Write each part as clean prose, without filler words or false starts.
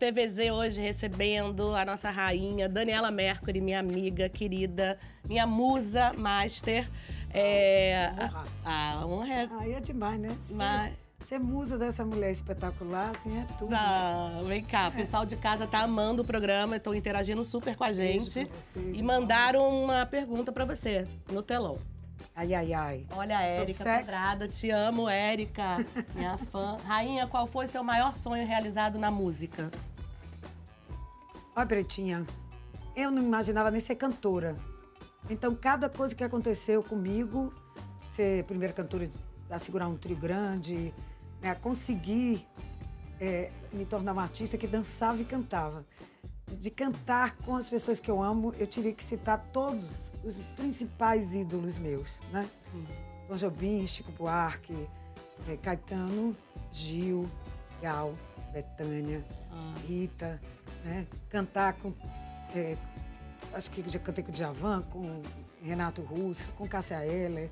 TVZ hoje recebendo a nossa rainha, Daniela Mercury, minha amiga, querida, minha musa, master. A honra é... Aí é demais, né? Mas... Ser musa dessa mulher espetacular, assim, é tudo. Ah, vem cá, o pessoal de casa tá amando o programa, estão interagindo super com a gente. Vocês, e mandaram uma pergunta pra você, no telão. Ai, ai, ai. Olha a Érica Comprada, te amo, Érica, minha fã. Rainha, qual foi seu maior sonho realizado na música? Ó, Pretinha, eu não imaginava nem ser cantora. Então, cada coisa que aconteceu comigo, ser primeira cantora a segurar um trio grande, né, conseguir me tornar uma artista que dançava e cantava. De cantar com as pessoas que eu amo, eu tive que citar todos os principais ídolos meus, né? Sim. Tom Jobim, Chico Buarque, Caetano, Gil, Gal, Betânia, Rita, né? Cantar com... acho que já cantei com o Djavan, com Renato Russo, com Cássia Heller,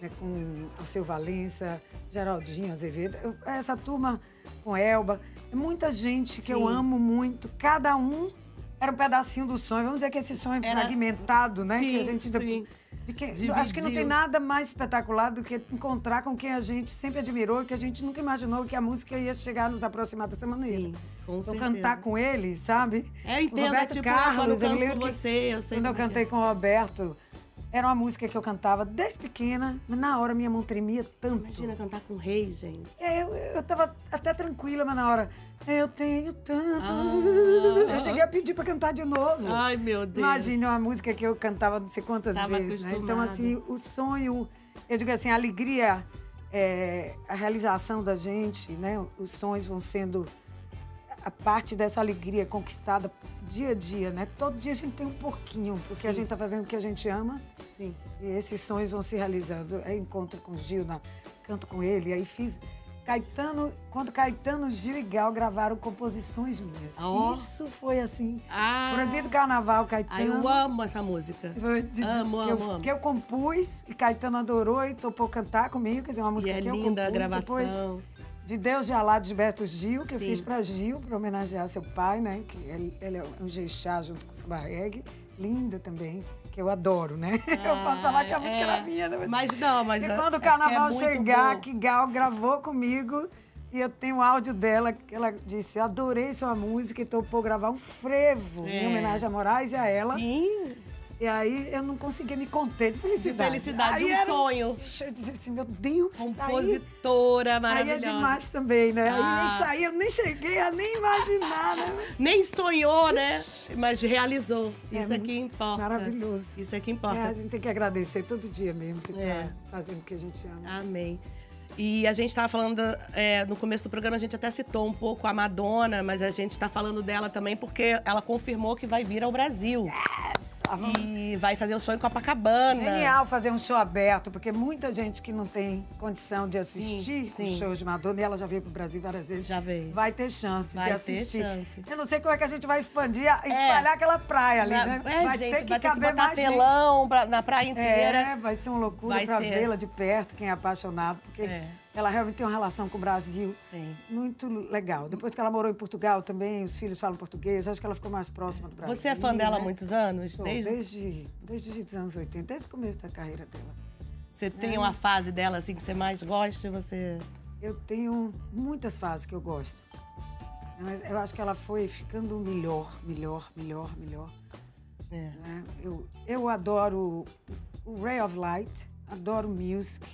né, com o seu Valença, Geraldinho, Azevedo, essa turma com Elba, muita gente que eu amo muito, cada um era um pedacinho do sonho, vamos dizer que esse sonho é fragmentado, né? Sim, que a gente acho que não tem nada mais espetacular do que encontrar com quem a gente sempre admirou, que a gente nunca imaginou que a música ia chegar a nos aproximar dessa maneira. Sim, com certeza. Então, cantar com ele, sabe? Eu entendo, Roberto Carlos, eu lembro que quando eu cantei com o Roberto, era uma música que eu cantava desde pequena, mas na hora minha mão tremia tanto. Imagina cantar com o rei, gente. Eu tava até tranquila, mas na hora... Eu tenho tanto... Eu cheguei a pedir pra cantar de novo. Ai, meu Deus. Imagina uma música que eu cantava não sei quantas vezes, né? Então, assim, o sonho... Eu digo assim, a alegria, a realização da gente, né? Os sonhos vão sendo... A parte dessa alegria conquistada dia a dia, né? Todo dia a gente tem um pouquinho, porque a gente tá fazendo o que a gente ama. Sim. E esses sonhos vão se realizando. É encontro com o Gil, canto com ele, aí fiz... Caetano, quando Caetano, Gil e Gal gravaram composições minhas. Oh. Isso foi assim, Proibido Carnaval, Caetano. Eu amo essa música. Amo. Que eu compus, e Caetano adorou e topou cantar comigo, quer dizer, uma música que eu compus. É linda a gravação. Depois, de Deus de Alá, de Gilberto Gil, que eu fiz para Gil, para homenagear seu pai, né? Que ele é um jeixá junto com o Sabaregue. Linda também, que eu adoro, né? Eu posso falar que a música era minha. Mas não, mas... E quando o carnaval chegar, que Gal gravou comigo, e eu tenho um áudio dela, que ela disse, adorei sua música e topou gravar um frevo em homenagem a Moraes e a ela. Sim. E aí eu não conseguia me conter de felicidade. Um sonho. Eu dizia assim, meu Deus. Compositora maravilhosa. Aí é demais também, né? Aí eu nem cheguei a nem imaginar, né? Nem sonhou, né? Mas realizou. Isso aqui importa. Maravilhoso. Isso aqui importa. A gente tem que agradecer todo dia mesmo de estar fazendo o que a gente ama. Amém. E a gente estava falando, no começo do programa, a gente até citou um pouco a Madonna, mas a gente está falando dela também porque ela confirmou que vai vir ao Brasil. E vai fazer um show em Copacabana. Genial fazer um show aberto, porque muita gente que não tem condição de assistir os shows de Madonna, e ela já veio pro Brasil várias vezes. Já veio. Vai ter chance de assistir. Eu não sei como é que a gente vai expandir, espalhar aquela praia ali, né? Vai ter que botar mais telão na praia inteira. Vai ser uma loucura pra vê-la de perto, quem é apaixonado, porque... Ela realmente tem uma relação com o Brasil muito legal. Depois que ela morou em Portugal também, os filhos falam português, acho que ela ficou mais próxima do Brasil. Você é fã dela há muitos anos? Desde os anos 80, desde o começo da carreira dela. Você tem uma fase dela assim que você mais gosta? Eu tenho muitas fases que eu gosto. Mas eu acho que ela foi ficando melhor. Eu adoro o Ray of Light, adoro Music.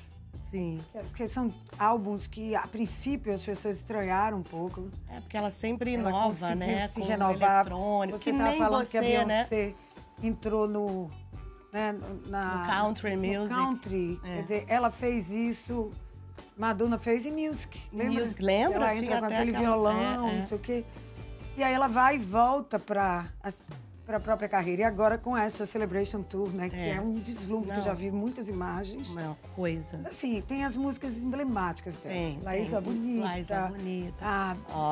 Sim. Porque são álbuns que, a princípio, as pessoas estranharam um pouco. Porque ela sempre inova, né? Se renovar. Você estava falando que a Beyoncé entrou no country music. Quer dizer, ela fez isso, Madonna fez em Music. Lembra? Ela entra com aquele violão, não sei o quê. E aí ela vai e volta para a própria carreira. E agora com essa Celebration Tour, né? Que é um deslumbre, que eu já vi muitas imagens. Uma coisa. Mas, assim, tem as músicas emblemáticas dela. La Isla Bonita. La Isla Bonita.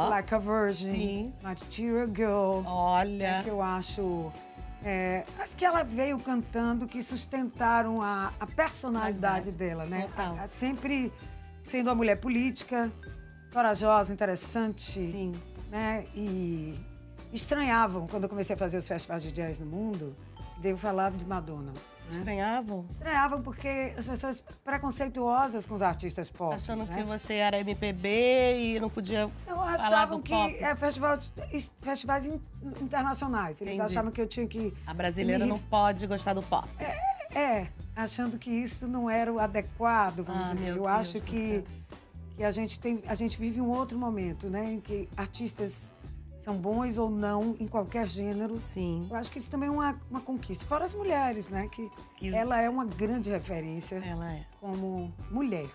Like A Virgin. Sim. Material Girl. Olha. Que eu acho... as que ela veio cantando, que sustentaram a personalidade dela, né? Total. Sempre sendo uma mulher política, corajosa, interessante. Sim. Né? E estranhavam quando eu comecei a fazer os festivais de jazz no mundo, de eu falar de Madonna. Né? Estranhavam? Estranhavam porque as pessoas preconceituosas com os artistas pop. Achando, né, que você era MPB e não podia falar do pop. Achavam que é festivais internacionais. Eles Entendi. Achavam que eu tinha que... A brasileira não pode gostar do pop. É, achando que isso não era o adequado, vamos dizer. Eu acho que a gente vive um outro momento, né, em que artistas são bons ou não, em qualquer gênero. Sim. Eu acho que isso também é uma conquista. Fora as mulheres, né? Que ela é uma grande referência como mulher.